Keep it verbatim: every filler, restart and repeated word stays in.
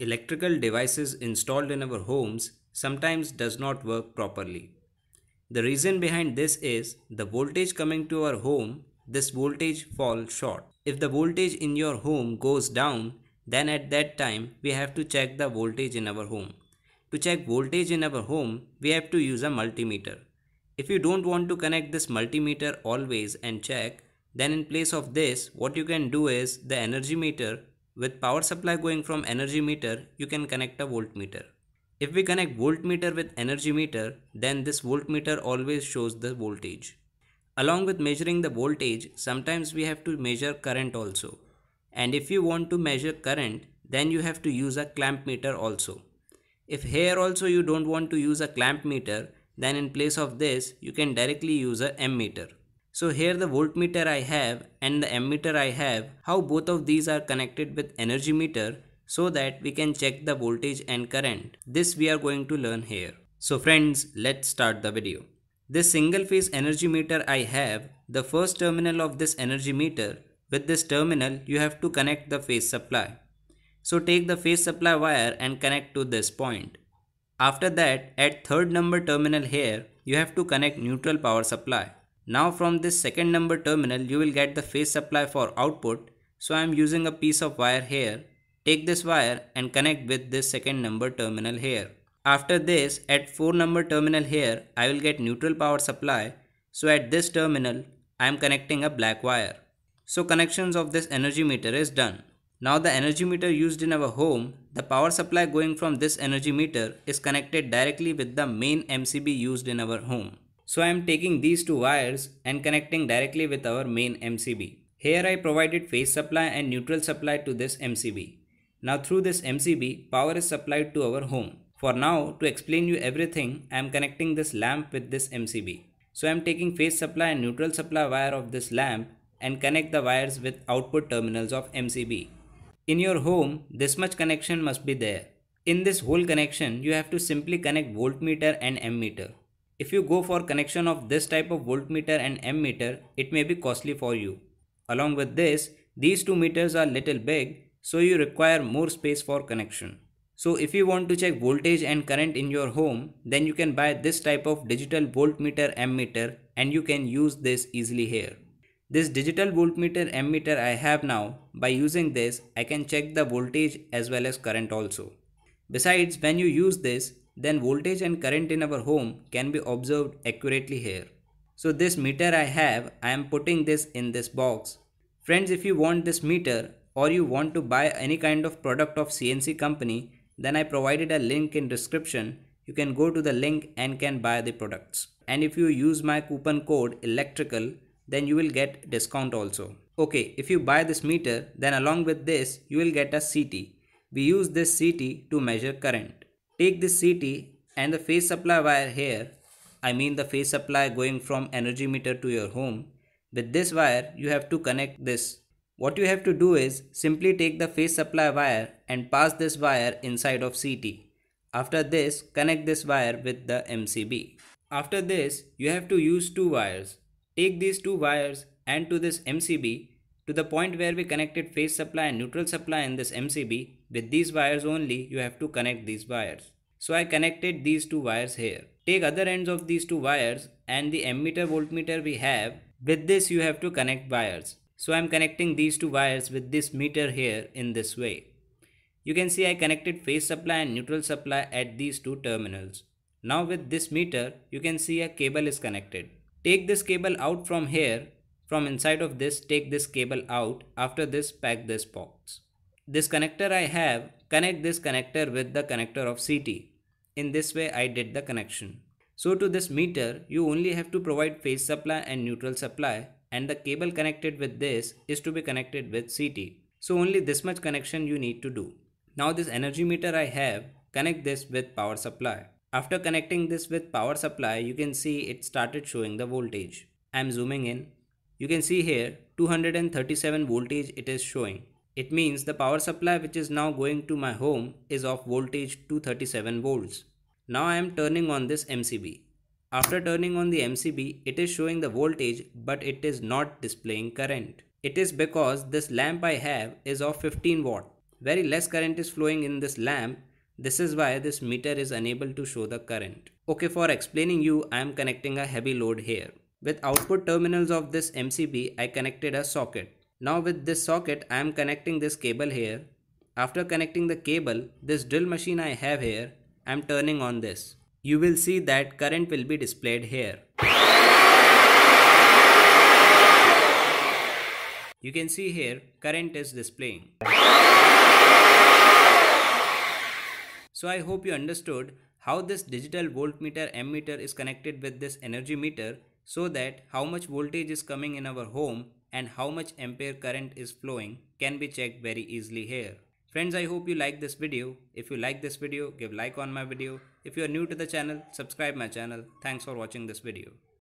electrical devices installed in our homes sometimes does not work properly. The reason behind this is the voltage coming to our home, this voltage falls short. If the voltage in your home goes down, then at that time we have to check the voltage in our home. To check voltage in our home, we have to use a multimeter. If you don't want to connect this multimeter always and check, then in place of this, what you can do is the energy meter. With power supply going from energy meter, you can connect a voltmeter. If we connect voltmeter with energy meter, then this voltmeter always shows the voltage. Along with measuring the voltage, sometimes we have to measure current also. And if you want to measure current, then you have to use a clamp meter also. If here also you don't want to use a clamp meter, then in place of this, you can directly use a ammeter. So here the voltmeter I have and the ammeter I have, how both of these are connected with energy meter so that we can check the voltage and current. This we are going to learn here. So friends, let's start the video. This single phase energy meter I have, the first terminal of this energy meter, with this terminal you have to connect the phase supply. So take the phase supply wire and connect to this point. After that, at third number terminal here, you have to connect neutral power supply. Now from this second number terminal you will get the phase supply for output, so I am using a piece of wire here. Take this wire and connect with this second number terminal here. After this, at four number terminal here, I will get neutral power supply, so at this terminal I am connecting a black wire. So connections of this energy meter is done. Now the energy meter used in our home, the power supply going from this energy meter is connected directly with the main M C B used in our home. So I am taking these two wires and connecting directly with our main M C B. Here I provided phase supply and neutral supply to this M C B. Now through this M C B, power is supplied to our home. For now, to explain you everything, I am connecting this lamp with this M C B. So I am taking phase supply and neutral supply wire of this lamp and connect the wires with output terminals of M C B. In your home, this much connection must be there. In this whole connection, you have to simply connect voltmeter and ammeter. If you go for connection of this type of voltmeter and ammeter, it may be costly for you. Along with this, these two meters are little big, so you require more space for connection. So if you want to check voltage and current in your home, then you can buy this type of digital voltmeter ammeter and you can use this easily here. This digital voltmeter ammeter I have now, by using this, I can check the voltage as well as current also. Besides, when you use this, then voltage and current in our home can be observed accurately here. So this meter I have, I am putting this in this box. Friends, if you want this meter or you want to buy any kind of product of C N C company, then I provided a link in description. You can go to the link and can buy the products. And if you use my coupon code electrical, then you will get discount also. Okay, if you buy this meter, then along with this, you will get a C T. We use this C T to measure current. Take this C T and the phase supply wire here, I mean the phase supply going from energy meter to your home. With this wire, you have to connect this. What you have to do is simply take the phase supply wire and pass this wire inside of C T. After this, connect this wire with the M C B. After this, you have to use two wires. Take these two wires and to this M C B, to the point where we connected phase supply and neutral supply in this M C B. With these wires only, you have to connect these wires. So I connected these two wires here. Take other ends of these two wires and the ammeter voltmeter we have. With this you have to connect wires. So I am connecting these two wires with this meter here in this way. You can see I connected phase supply and neutral supply at these two terminals. Now with this meter, you can see a cable is connected. Take this cable out from here. From inside of this, take this cable out. After this, pack this box. This connector I have, connect this connector with the connector of C T. In this way I did the connection. So to this meter, you only have to provide phase supply and neutral supply, and the cable connected with this is to be connected with C T. So only this much connection you need to do. Now this energy meter I have, connect this with power supply. After connecting this with power supply, you can see it started showing the voltage. I am zooming in. You can see here two hundred thirty-seven voltage it is showing. It means the power supply which is now going to my home is of voltage two hundred thirty-seven volts. Now I am turning on this M C B. After turning on the M C B, it is showing the voltage, but it is not displaying current. It is because this lamp I have is of fifteen watt. very less current is flowing in this lamp. This is why this meter is unable to show the current. Okay, for explaining you, I am connecting a heavy load here. With output terminals of this M C B, I connected a socket. Now with this socket, I am connecting this cable here. After connecting the cable, this drill machine I have here, I am turning on this. You will see that current will be displayed here. You can see here, current is displaying. So I hope you understood how this digital voltmeter ammeter is connected with this energy meter, so that how much voltage is coming in our home and how much ampere current is flowing can be checked very easily here. Friends, I hope you like this video. If you like this video, give like on my video. If you are new to the channel, subscribe my channel. Thanks for watching this video.